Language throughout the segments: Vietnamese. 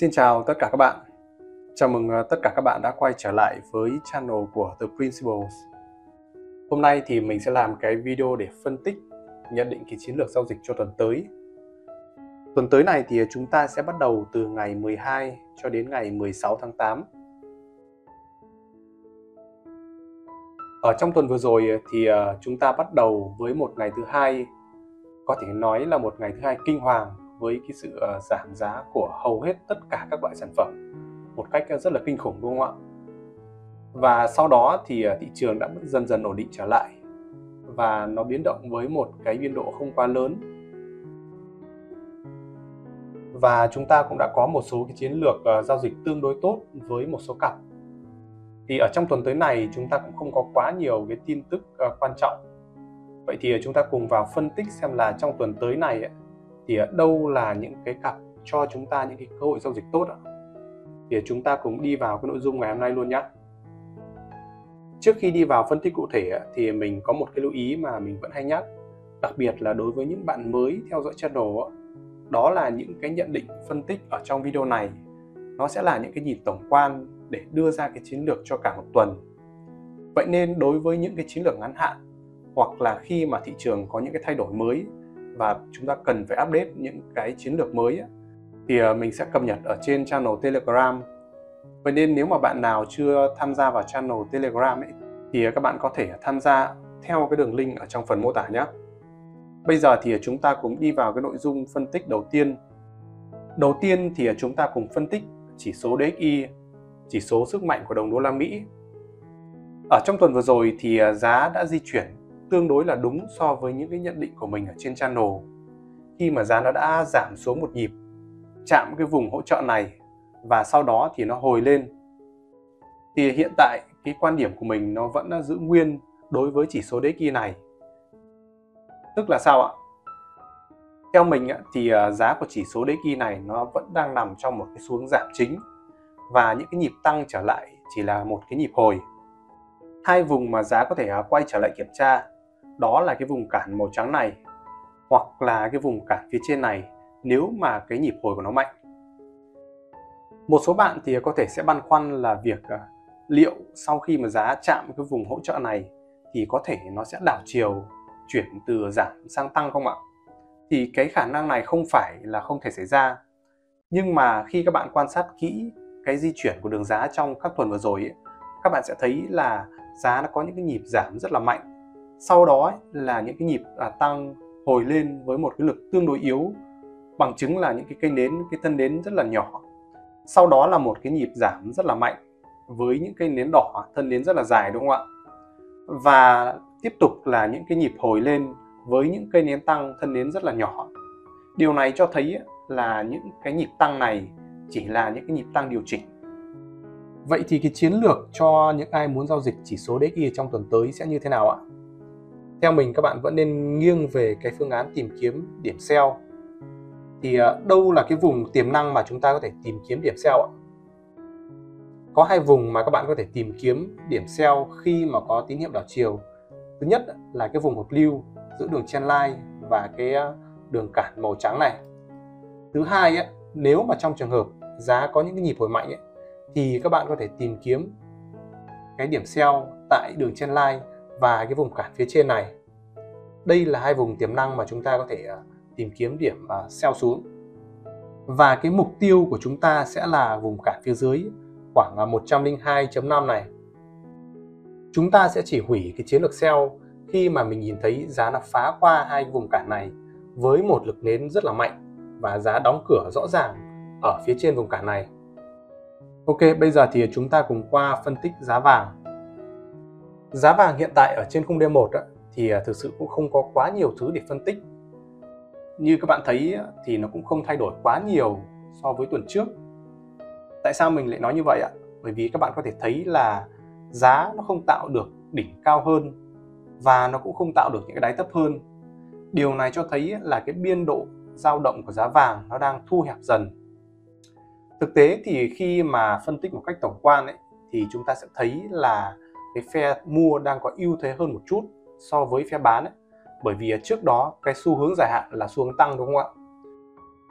Xin chào tất cả các bạn. Chào mừng tất cả các bạn đã quay trở lại với channel của The Principles. Hôm nay thì mình sẽ làm cái video để phân tích, nhận định cái chiến lược giao dịch cho tuần tới. Tuần tới này thì chúng ta sẽ bắt đầu từ ngày 12 cho đến ngày 16 tháng 8. Ở trong tuần vừa rồi thì chúng ta bắt đầu với một ngày thứ hai, có thể nói là một ngày thứ hai kinh hoàng với cái sự giảm giá của hầu hết tất cả các loại sản phẩm một cách rất là kinh khủng, đúng không ạ? Và sau đó thì thị trường đã dần dần ổn định trở lại và nó biến động với một cái biên độ không quá lớn. Và chúng ta cũng đã có một số cái chiến lược giao dịch tương đối tốt với một số cặp. Thì ở trong tuần tới này chúng ta cũng không có quá nhiều cái tin tức quan trọng. Vậy thì chúng ta cùng vào phân tích xem là trong tuần tới này thì đâu là những cái cặp cho chúng ta những cái cơ hội giao dịch tốt ạ. Thì chúng ta cùng đi vào cái nội dung ngày hôm nay luôn nhé. Trước khi đi vào phân tích cụ thể thì mình có một cái lưu ý mà mình vẫn hay nhắc, đặc biệt là đối với những bạn mới theo dõi channel, đó là những cái nhận định phân tích ở trong video này nó sẽ là những cái nhìn tổng quan để đưa ra cái chiến lược cho cả một tuần. Vậy nên đối với những cái chiến lược ngắn hạn hoặc là khi mà thị trường có những cái thay đổi mới và chúng ta cần phải update những cái chiến lược mới thì mình sẽ cập nhật ở trên channel Telegram. Vậy nên nếu mà bạn nào chưa tham gia vào channel Telegram thì các bạn có thể tham gia theo cái đường link ở trong phần mô tả nhé. Bây giờ thì chúng ta cùng đi vào cái nội dung phân tích đầu tiên. Đầu tiên thì chúng ta cùng phân tích chỉ số DXY, chỉ số sức mạnh của đồng đô la Mỹ. Ở trong tuần vừa rồi thì giá đã di chuyển tương đối là đúng so với những cái nhận định của mình ở trên channel, khi mà giá nó đã giảm xuống một nhịp, chạm cái vùng hỗ trợ này và sau đó thì nó hồi lên. Thì hiện tại cái quan điểm của mình nó vẫn giữ nguyên đối với chỉ số DXY này. Tức là sao ạ? Theo mình thì giá của chỉ số DXY này nó vẫn đang nằm trong một cái xu hướng giảm chính và những cái nhịp tăng trở lại chỉ là một cái nhịp hồi. Hai vùng mà giá có thể quay trở lại kiểm tra đó là cái vùng cản màu trắng này hoặc là cái vùng cản phía trên này nếu mà cái nhịp hồi của nó mạnh. Một số bạn thì có thể sẽ băn khoăn là việc liệu sau khi mà giá chạm cái vùng hỗ trợ này thì có thể nó sẽ đảo chiều, chuyển từ giảm sang tăng không ạ? Thì cái khả năng này không phải là không thể xảy ra, nhưng mà khi các bạn quan sát kỹ cái di chuyển của đường giá trong các tuần vừa rồi các bạn sẽ thấy là giá nó có những cái nhịp giảm rất là mạnh, sau đó là những cái nhịp tăng hồi lên với một cái lực tương đối yếu, bằng chứng là những cái cây nến, cái thân nến rất là nhỏ, sau đó là một cái nhịp giảm rất là mạnh với những cây nến đỏ, thân nến rất là dài, đúng không ạ? Và tiếp tục là những cái nhịp hồi lên với những cây nến tăng, thân nến rất là nhỏ. Điều này cho thấy là những cái nhịp tăng này chỉ là những cái nhịp tăng điều chỉnh. Vậy thì cái chiến lược cho những ai muốn giao dịch chỉ số DXY trong tuần tới sẽ như thế nào ạ? Theo mình các bạn vẫn nên nghiêng về cái phương án tìm kiếm điểm sell. Thì đâu là cái vùng tiềm năng mà chúng ta có thể tìm kiếm điểm sell ạ? Có hai vùng mà các bạn có thể tìm kiếm điểm sell khi mà có tín hiệu đảo chiều. Thứ nhất là cái vùng hợp lưu giữa đường trendline và cái đường cản màu trắng này. Thứ hai, nếu mà trong trường hợp giá có những cái nhịp hồi mạnh thì các bạn có thể tìm kiếm cái điểm sell tại đường trendline và cái vùng cản phía trên này. Đây là hai vùng tiềm năng mà chúng ta có thể tìm kiếm điểm sell xuống. Và cái mục tiêu của chúng ta sẽ là vùng cản phía dưới khoảng 102.5 này. Chúng ta sẽ chỉ hủy cái chiến lược sell khi mà mình nhìn thấy giá nó phá qua hai vùng cản này với một lực nến rất là mạnh và giá đóng cửa rõ ràng ở phía trên vùng cản này. Ok, bây giờ thì chúng ta cùng qua phân tích giá vàng. Giá vàng hiện tại ở trên khung D1 thì thực sự cũng không có quá nhiều thứ để phân tích. Như các bạn thấy thì nó cũng không thay đổi quá nhiều so với tuần trước. Tại sao mình lại nói như vậy ạ? Bởi vì các bạn có thể thấy là giá nó không tạo được đỉnh cao hơn và nó cũng không tạo được những cái đáy thấp hơn. Điều này cho thấy là cái biên độ dao động của giá vàng nó đang thu hẹp dần. Thực tế thì khi mà phân tích một cách tổng quan thì chúng ta sẽ thấy là cái phe mua đang có ưu thế hơn một chút so với phe bán bởi vì trước đó cái xu hướng dài hạn là xu hướng tăng, đúng không ạ?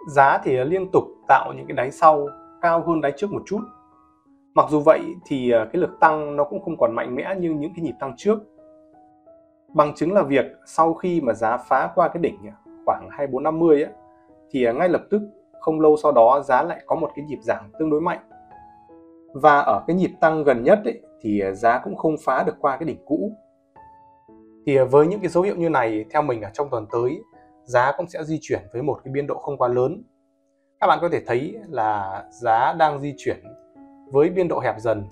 Giá thì liên tục tạo những cái đáy sau cao hơn đáy trước một chút. Mặc dù vậy thì cái lực tăng nó cũng không còn mạnh mẽ như những cái nhịp tăng trước. Bằng chứng là việc sau khi mà giá phá qua cái đỉnh khoảng 2450 ấy, thì ngay lập tức không lâu sau đó giá lại có một cái nhịp giảm tương đối mạnh. Và ở cái nhịp tăng gần nhất ấy, thì giá cũng không phá được qua cái đỉnh cũ. Thì với những cái dấu hiệu như này, theo mình ở trong tuần tới giá cũng sẽ di chuyển với một cái biên độ không quá lớn. Các bạn có thể thấy là giá đang di chuyển với biên độ hẹp dần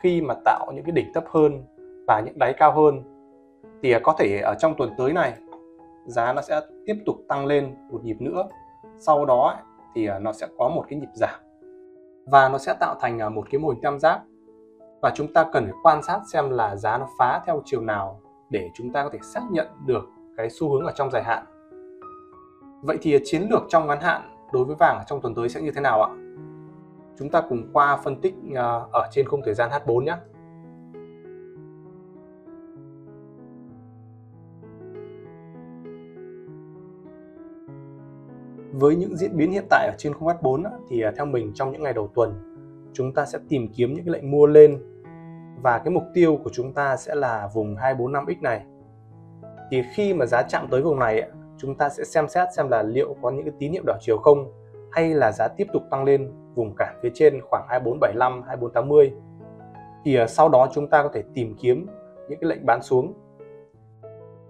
khi mà tạo những cái đỉnh thấp hơn và những đáy cao hơn. Thì có thể ở trong tuần tới này giá nó sẽ tiếp tục tăng lên một nhịp nữa, sau đó thì nó sẽ có một cái nhịp giảm và nó sẽ tạo thành một cái mô hình tam giác. Và chúng ta cần phải quan sát xem là giá nó phá theo chiều nào để chúng ta có thể xác nhận được cái xu hướng ở trong dài hạn. Vậy thì chiến lược trong ngắn hạn đối với vàng ở trong tuần tới sẽ như thế nào ạ? Chúng ta cùng qua phân tích ở trên khung thời gian H4 nhé. Với những diễn biến hiện tại ở trên khung H4 thì theo mình trong những ngày đầu tuần chúng ta sẽ tìm kiếm những cái lệnh mua lên, và cái mục tiêu của chúng ta sẽ là vùng 245X này. Thì khi mà giá chạm tới vùng này chúng ta sẽ xem xét xem là liệu có những cái tín hiệu đảo chiều không, hay là giá tiếp tục tăng lên vùng cản phía trên khoảng 2475, 2480. Thì sau đó chúng ta có thể tìm kiếm những cái lệnh bán xuống.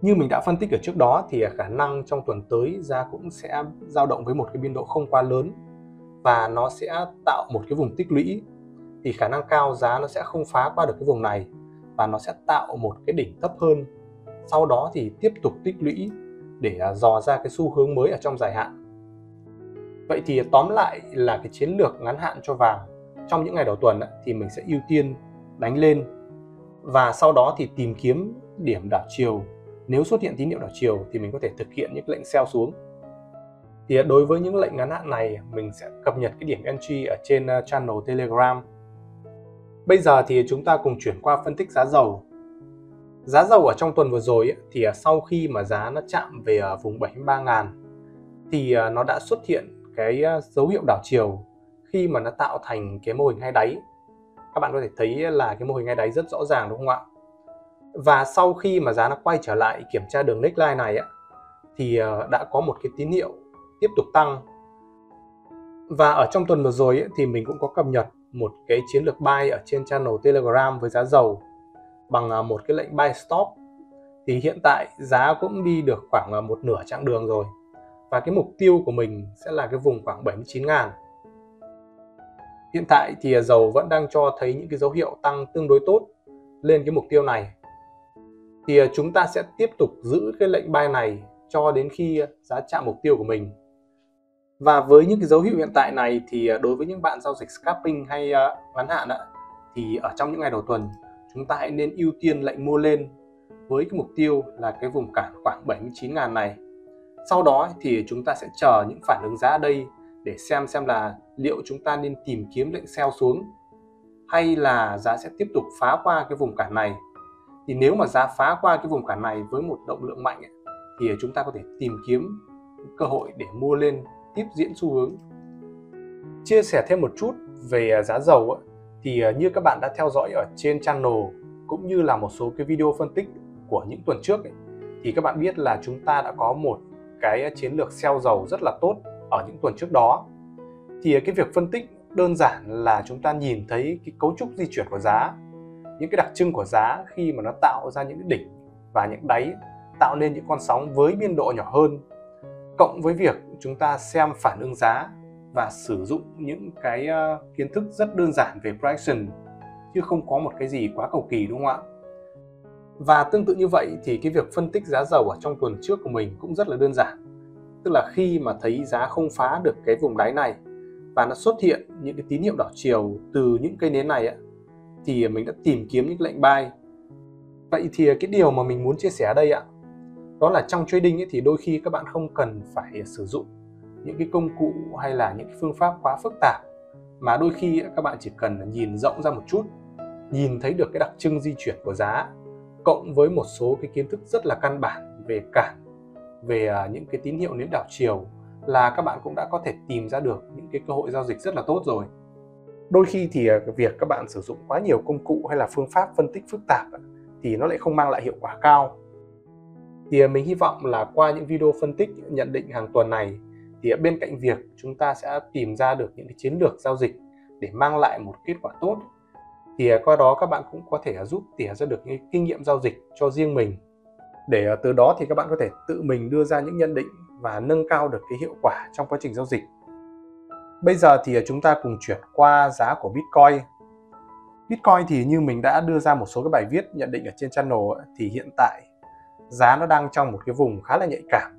Như mình đã phân tích ở trước đó thì khả năng trong tuần tới giá cũng sẽ dao động với một cái biên độ không quá lớn và nó sẽ tạo một cái vùng tích lũy. Thì khả năng cao giá nó sẽ không phá qua được cái vùng này và nó sẽ tạo một cái đỉnh thấp hơn. Sau đó thì tiếp tục tích lũy để dò ra cái xu hướng mới ở trong dài hạn. Vậy thì tóm lại là cái chiến lược ngắn hạn cho vàng trong những ngày đầu tuần thì mình sẽ ưu tiên đánh lên và sau đó thì tìm kiếm điểm đảo chiều. Nếu xuất hiện tín hiệu đảo chiều thì mình có thể thực hiện những lệnh sell xuống. Thì đối với những lệnh ngắn hạn này mình sẽ cập nhật cái điểm entry ở trên channel Telegram. Bây giờ thì chúng ta cùng chuyển qua phân tích giá dầu. Giá dầu ở trong tuần vừa rồi thì sau khi mà giá nó chạm về vùng 73.000 thì nó đã xuất hiện cái dấu hiệu đảo chiều khi mà nó tạo thành cái mô hình hai đáy. Các bạn có thể thấy là cái mô hình hai đáy rất rõ ràng đúng không ạ? Và sau khi mà giá nó quay trở lại kiểm tra đường neckline này thì đã có một cái tín hiệu tiếp tục tăng. Và ở trong tuần vừa rồi thì mình cũng có cập nhật một cái chiến lược buy ở trên channel Telegram với giá dầu bằng một cái lệnh buy stop. Thì hiện tại giá cũng đi được khoảng một nửa chặng đường rồi, và cái mục tiêu của mình sẽ là cái vùng khoảng 79.000. Hiện tại thì dầu vẫn đang cho thấy những cái dấu hiệu tăng tương đối tốt lên cái mục tiêu này. Thì chúng ta sẽ tiếp tục giữ cái lệnh buy này cho đến khi giá chạm mục tiêu của mình. Và với những cái dấu hiệu hiện tại này thì đối với những bạn giao dịch scalping hay ngắn hạn thì ở trong những ngày đầu tuần chúng ta hãy nên ưu tiên lệnh mua lên với cái mục tiêu là cái vùng cản khoảng 79.000 này. Sau đó thì chúng ta sẽ chờ những phản ứng giá ở đây để xem là liệu chúng ta nên tìm kiếm lệnh sell xuống hay là giá sẽ tiếp tục phá qua cái vùng cản này. Thì nếu mà giá phá qua cái vùng cản này với một động lượng mạnh thì chúng ta có thể tìm kiếm cơ hội để mua lên tiếp diễn xu hướng. Chia sẻ thêm một chút về giá dầu thì như các bạn đã theo dõi ở trên channel cũng như là một số cái video phân tích của những tuần trước thì các bạn biết là chúng ta đã có một cái chiến lược sell dầu rất là tốt ở những tuần trước đó. Thì cái việc phân tích đơn giản là chúng ta nhìn thấy cái cấu trúc di chuyển của giá, những cái đặc trưng của giá khi mà nó tạo ra những đỉnh và những đáy, tạo nên những con sóng với biên độ nhỏ hơn, cộng với việc chúng ta xem phản ứng giá và sử dụng những cái kiến thức rất đơn giản về pricing chứ không có một cái gì quá cầu kỳ đúng không ạ? Và tương tự như vậy thì cái việc phân tích giá dầu ở trong tuần trước của mình cũng rất là đơn giản. Tức là khi mà thấy giá không phá được cái vùng đáy này và nó xuất hiện những cái tín hiệu đảo chiều từ những cây nến này thì mình đã tìm kiếm những lệnh buy. Vậy thì cái điều mà mình muốn chia sẻ ở đây đó là trong trading thì đôi khi các bạn không cần phải sử dụng những cái công cụ hay là những cái phương pháp quá phức tạp, mà đôi khi các bạn chỉ cần nhìn rộng ra một chút, nhìn thấy được cái đặc trưng di chuyển của giá cộng với một số cái kiến thức rất là căn bản về cản, về những cái tín hiệu nến đảo chiều là các bạn cũng đã có thể tìm ra được những cái cơ hội giao dịch rất là tốt rồi. Đôi khi thì việc các bạn sử dụng quá nhiều công cụ hay là phương pháp phân tích phức tạp thì nó lại không mang lại hiệu quả cao. Thì mình hy vọng là qua những video phân tích nhận định hàng tuần này thì bên cạnh việc chúng ta sẽ tìm ra được những cái chiến lược giao dịch để mang lại một kết quả tốt, thì qua đó các bạn cũng có thể giúp tỉa ra được những kinh nghiệm giao dịch cho riêng mình, để từ đó thì các bạn có thể tự mình đưa ra những nhận định và nâng cao được cái hiệu quả trong quá trình giao dịch. Bây giờ thì chúng ta cùng chuyển qua giá của Bitcoin. Bitcoin thì như mình đã đưa ra một số cái bài viết nhận định ở trên channel thì hiện tại giá nó đang trong một cái vùng khá là nhạy cảm.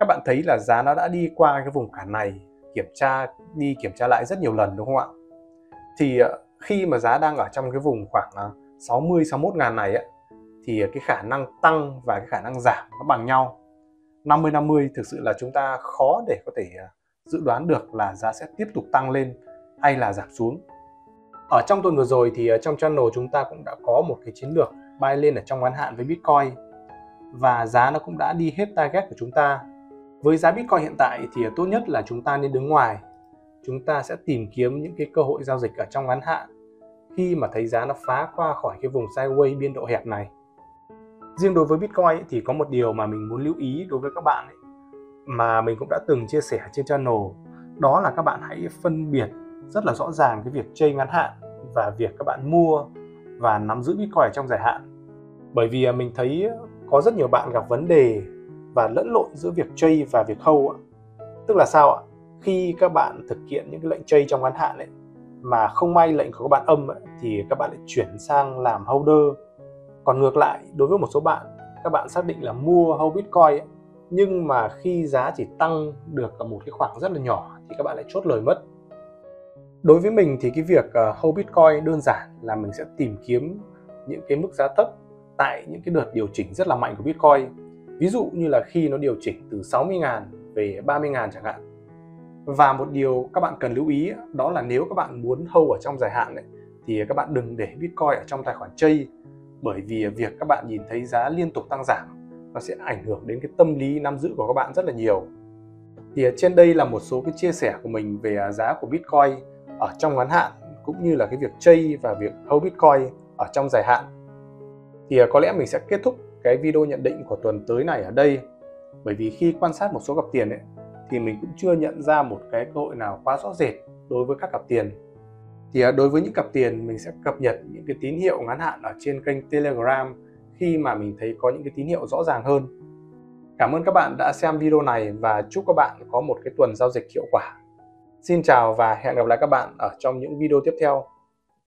Các bạn thấy là giá nó đã đi qua cái vùng cản này, kiểm tra lại rất nhiều lần đúng không ạ? Thì khi mà giá đang ở trong cái vùng khoảng 60-61 ngàn này thì cái khả năng tăng và cái khả năng giảm nó bằng nhau. 50-50 thực sự là chúng ta khó để có thể dự đoán được là giá sẽ tiếp tục tăng lên hay là giảm xuống. Ở trong tuần vừa rồi thì trong channel chúng ta cũng đã có một cái chiến lược buy lên ở trong ngắn hạn với Bitcoin, và giá nó cũng đã đi hết target của chúng ta. Với giá Bitcoin hiện tại thì tốt nhất là chúng ta nên đứng ngoài. Chúng ta sẽ tìm kiếm những cái cơ hội giao dịch ở trong ngắn hạn khi mà thấy giá nó phá qua khỏi cái vùng sideways biên độ hẹp này. Riêng đối với Bitcoin thì có một điều mà mình muốn lưu ý đối với các bạn mà mình cũng đã từng chia sẻ trên channel, đó là các bạn hãy phân biệt rất là rõ ràng cái việc chơi ngắn hạn và việc các bạn mua và nắm giữ Bitcoin trong dài hạn. Bởi vì mình thấy có rất nhiều bạn gặp vấn đề và lẫn lộn giữa việc trade và việc hold. Tức là sao ạ? Khi các bạn thực hiện những cái lệnh trade trong ngắn hạn mà không may lệnh của các bạn âm thì các bạn lại chuyển sang làm holder. Còn ngược lại, đối với một số bạn, các bạn xác định là mua hold Bitcoin nhưng mà khi giá chỉ tăng được ở một cái khoảng rất là nhỏ thì các bạn lại chốt lời mất. Đối với mình thì cái việc hold Bitcoin đơn giản là mình sẽ tìm kiếm những cái mức giá thấp tại những cái đợt điều chỉnh rất là mạnh của Bitcoin. Ví dụ như là khi nó điều chỉnh từ 60.000 về 30.000 chẳng hạn. Và một điều các bạn cần lưu ý đó là nếu các bạn muốn hold ở trong dài hạn thì các bạn đừng để Bitcoin ở trong tài khoản chơi, bởi vì việc các bạn nhìn thấy giá liên tục tăng giảm nó sẽ ảnh hưởng đến cái tâm lý nắm giữ của các bạn rất là nhiều. Thì trên đây là một số cái chia sẻ của mình về giá của Bitcoin ở trong ngắn hạn cũng như là cái việc chơi và việc hold Bitcoin ở trong dài hạn. Thì có lẽ mình sẽ kết thúc cái video nhận định của tuần tới này ở đây, bởi vì khi quan sát một số cặp tiền thì mình cũng chưa nhận ra một cái cơ hội nào quá rõ rệt đối với các cặp tiền. Thì đối với những cặp tiền mình sẽ cập nhật những cái tín hiệu ngắn hạn ở trên kênh Telegram khi mà mình thấy có những cái tín hiệu rõ ràng hơn. Cảm ơn các bạn đã xem video này và chúc các bạn có một cái tuần giao dịch hiệu quả. Xin chào và hẹn gặp lại các bạn ở trong những video tiếp theo.